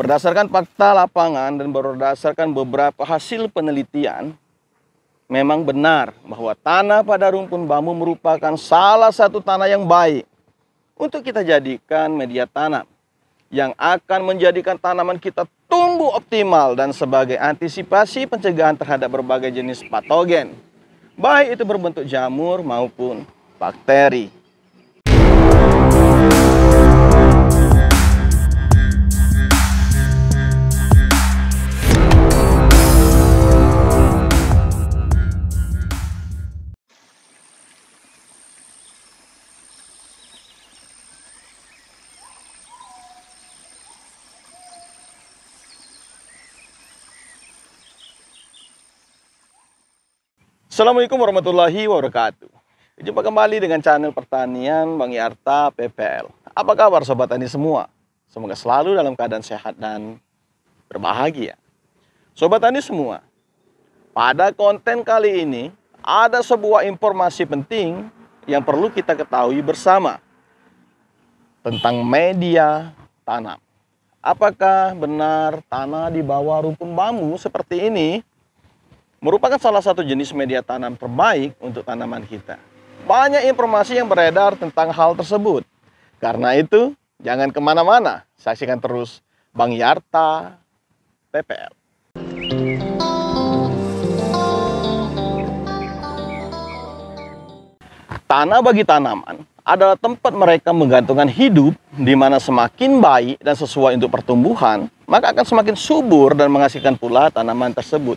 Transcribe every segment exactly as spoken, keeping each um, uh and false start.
Berdasarkan fakta lapangan dan berdasarkan beberapa hasil penelitian, memang benar bahwa tanah pada rumpun bambu merupakan salah satu tanah yang baik untuk kita jadikan media tanam yang akan menjadikan tanaman kita tumbuh optimal dan sebagai antisipasi pencegahan terhadap berbagai jenis patogen, baik itu berbentuk jamur maupun bakteri. Assalamualaikum warahmatullahi wabarakatuh. Jumpa kembali dengan channel pertanian Bang Yarta P P L. Apa kabar sobat tani semua? Semoga selalu dalam keadaan sehat dan berbahagia. Sobat tani semua, pada konten kali ini ada sebuah informasi penting yang perlu kita ketahui bersama tentang media tanam. Apakah benar tanah di bawah rumpun bambu seperti ini merupakan salah satu jenis media tanam terbaik untuk tanaman kita? Banyak informasi yang beredar tentang hal tersebut. Karena itu, jangan kemana-mana. Saksikan terus Bang Yarta P P L. Tanah bagi tanaman adalah tempat mereka menggantungkan hidup, di mana semakin baik dan sesuai untuk pertumbuhan, maka akan semakin subur dan menghasilkan pula tanaman tersebut.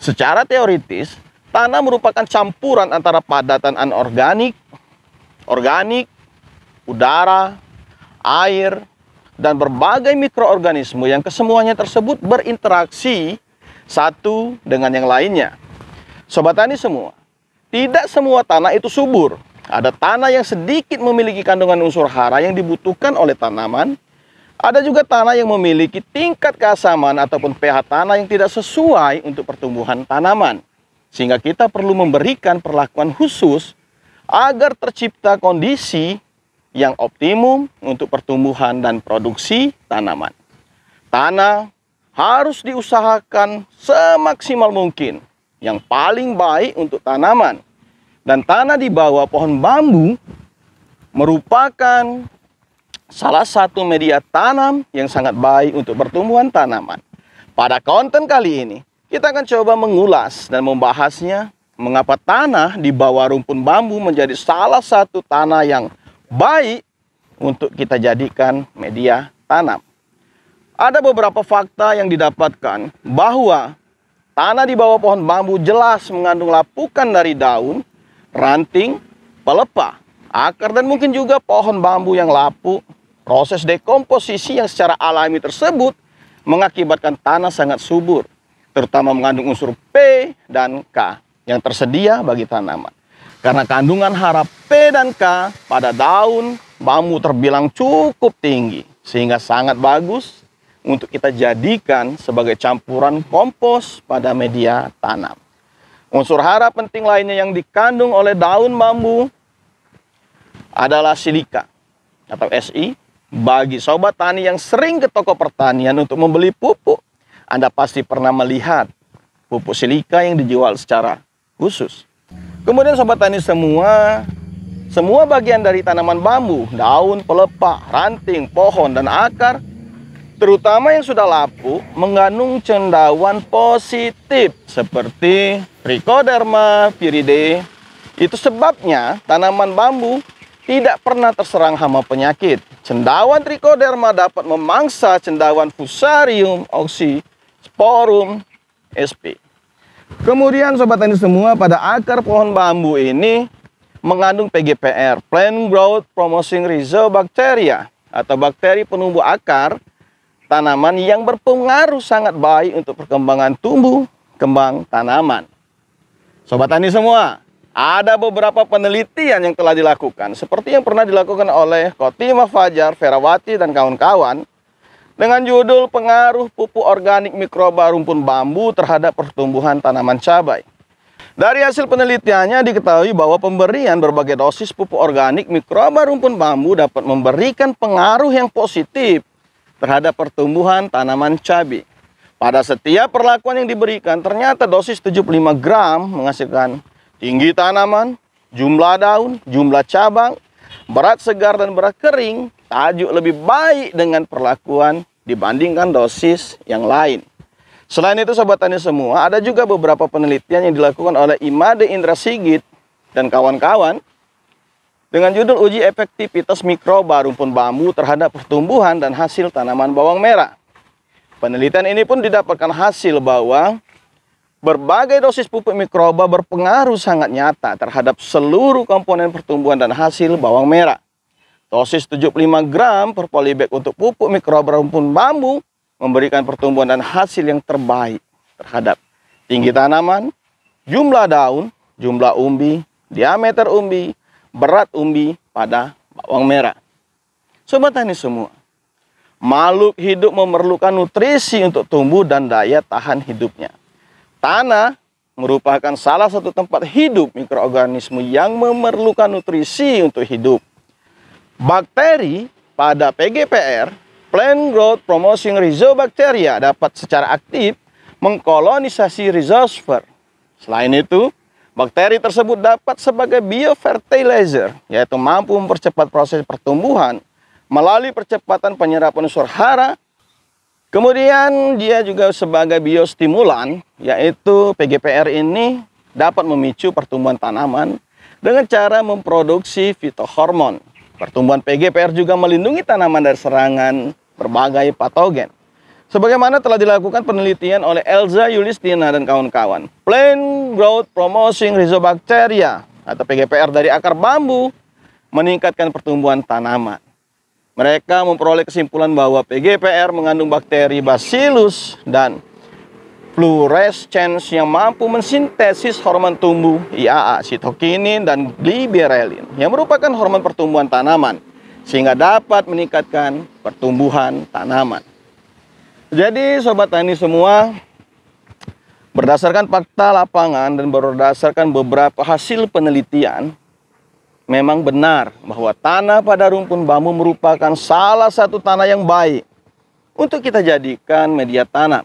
Secara teoritis, tanah merupakan campuran antara padatan anorganik, organik, udara, air, dan berbagai mikroorganisme yang kesemuanya tersebut berinteraksi satu dengan yang lainnya. Sobat tani semua, tidak semua tanah itu subur. Ada tanah yang sedikit memiliki kandungan unsur hara yang dibutuhkan oleh tanaman. Ada juga tanah yang memiliki tingkat keasaman ataupun pH tanah yang tidak sesuai untuk pertumbuhan tanaman. Sehingga kita perlu memberikan perlakuan khusus agar tercipta kondisi yang optimum untuk pertumbuhan dan produksi tanaman. Tanah harus diusahakan semaksimal mungkin, yang paling baik untuk tanaman. Dan tanah di bawah pohon bambu merupakan salah satu media tanam yang sangat baik untuk pertumbuhan tanaman. Pada konten kali ini, kita akan coba mengulas dan membahasnya mengapa tanah di bawah rumpun bambu menjadi salah satu tanah yang baik untuk kita jadikan media tanam. Ada beberapa fakta yang didapatkan bahwa tanah di bawah pohon bambu jelas mengandung lapukan dari daun, ranting, pelepah, akar, dan mungkin juga pohon bambu yang lapuk. Proses dekomposisi yang secara alami tersebut mengakibatkan tanah sangat subur, terutama mengandung unsur P dan K yang tersedia bagi tanaman. Karena kandungan hara P dan K pada daun bambu terbilang cukup tinggi, sehingga sangat bagus untuk kita jadikan sebagai campuran kompos pada media tanam. Unsur hara penting lainnya yang dikandung oleh daun bambu adalah silika atau S I. Bagi sobat tani yang sering ke toko pertanian untuk membeli pupuk, Anda pasti pernah melihat pupuk silika yang dijual secara khusus. Kemudian sobat tani semua, semua bagian dari tanaman bambu, daun, pelepah, ranting, pohon, dan akar, terutama yang sudah lapuk, mengandung cendawan positif seperti Trichoderma viride. Itu sebabnya tanaman bambu tidak pernah terserang hama penyakit. Cendawan Trichoderma dapat memangsa cendawan Fusarium oxysporum S P. Kemudian sobat tani semua, pada akar pohon bambu ini mengandung P G P R, Plant Growth Promoting Rhizobacteria, atau bakteri penumbuh akar tanaman yang berpengaruh sangat baik untuk perkembangan tumbuh kembang tanaman. Sobat tani semua, ada beberapa penelitian yang telah dilakukan, seperti yang pernah dilakukan oleh Kotima Fajar Ferawati dan kawan-kawan, dengan judul pengaruh pupuk organik mikroba rumpun bambu terhadap pertumbuhan tanaman cabai. Dari hasil penelitiannya diketahui bahwa pemberian berbagai dosis pupuk organik mikroba rumpun bambu dapat memberikan pengaruh yang positif terhadap pertumbuhan tanaman cabai. Pada setiap perlakuan yang diberikan, ternyata dosis tujuh puluh lima gram menghasilkan tinggi tanaman, jumlah daun, jumlah cabang, berat segar dan berat kering, tajuk lebih baik dengan perlakuan dibandingkan dosis yang lain. Selain itu sobat tani semua, ada juga beberapa penelitian yang dilakukan oleh Imade Indra Sigit dan kawan-kawan dengan judul uji efektivitas mikroba rumpun bambu terhadap pertumbuhan dan hasil tanaman bawang merah. Penelitian ini pun didapatkan hasil bahwa berbagai dosis pupuk mikroba berpengaruh sangat nyata terhadap seluruh komponen pertumbuhan dan hasil bawang merah. Dosis tujuh puluh lima gram per polybag untuk pupuk mikroba rumpun bambu memberikan pertumbuhan dan hasil yang terbaik terhadap tinggi tanaman, jumlah daun, jumlah umbi, diameter umbi, berat umbi pada bawang merah. Sobat tani semua, makhluk hidup memerlukan nutrisi untuk tumbuh dan daya tahan hidupnya. Tanah merupakan salah satu tempat hidup mikroorganisme yang memerlukan nutrisi untuk hidup. Bakteri pada P G P R, Plant Growth Promoting Rhizobacteria, dapat secara aktif mengkolonisasi rhizosfer. Selain itu, bakteri tersebut dapat sebagai biofertilizer, yaitu mampu mempercepat proses pertumbuhan melalui percepatan penyerapan unsur hara. Kemudian dia juga sebagai biostimulan, yaitu P G P R ini dapat memicu pertumbuhan tanaman dengan cara memproduksi fitohormon. Pertumbuhan P G P R juga melindungi tanaman dari serangan berbagai patogen, sebagaimana telah dilakukan penelitian oleh Elza Yulistina dan kawan-kawan. Plant Growth Promoting Rhizobacteria atau P G P R dari akar bambu meningkatkan pertumbuhan tanaman. Mereka memperoleh kesimpulan bahwa P G P R mengandung bakteri Bacillus dan fluorescens yang mampu mensintesis hormon tumbuh I A A, sitokinin dan gliberelin yang merupakan hormon pertumbuhan tanaman, sehingga dapat meningkatkan pertumbuhan tanaman. Jadi sobat tani semua, berdasarkan fakta lapangan dan berdasarkan beberapa hasil penelitian, memang benar bahwa tanah pada rumpun bambu merupakan salah satu tanah yang baik untuk kita jadikan media tanam,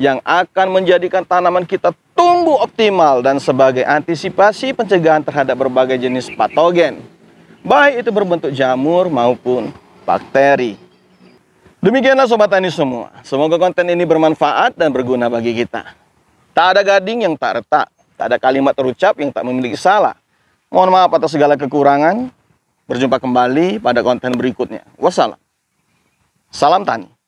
yang akan menjadikan tanaman kita tumbuh optimal dan sebagai antisipasi pencegahan terhadap berbagai jenis patogen, baik itu berbentuk jamur maupun bakteri. Demikianlah sobat tani semua, semoga konten ini bermanfaat dan berguna bagi kita. Tak ada gading yang tak retak, tak ada kalimat terucap yang tak memiliki salah. Mohon maaf atas segala kekurangan. Berjumpa kembali pada konten berikutnya. Wassalam. Salam tani.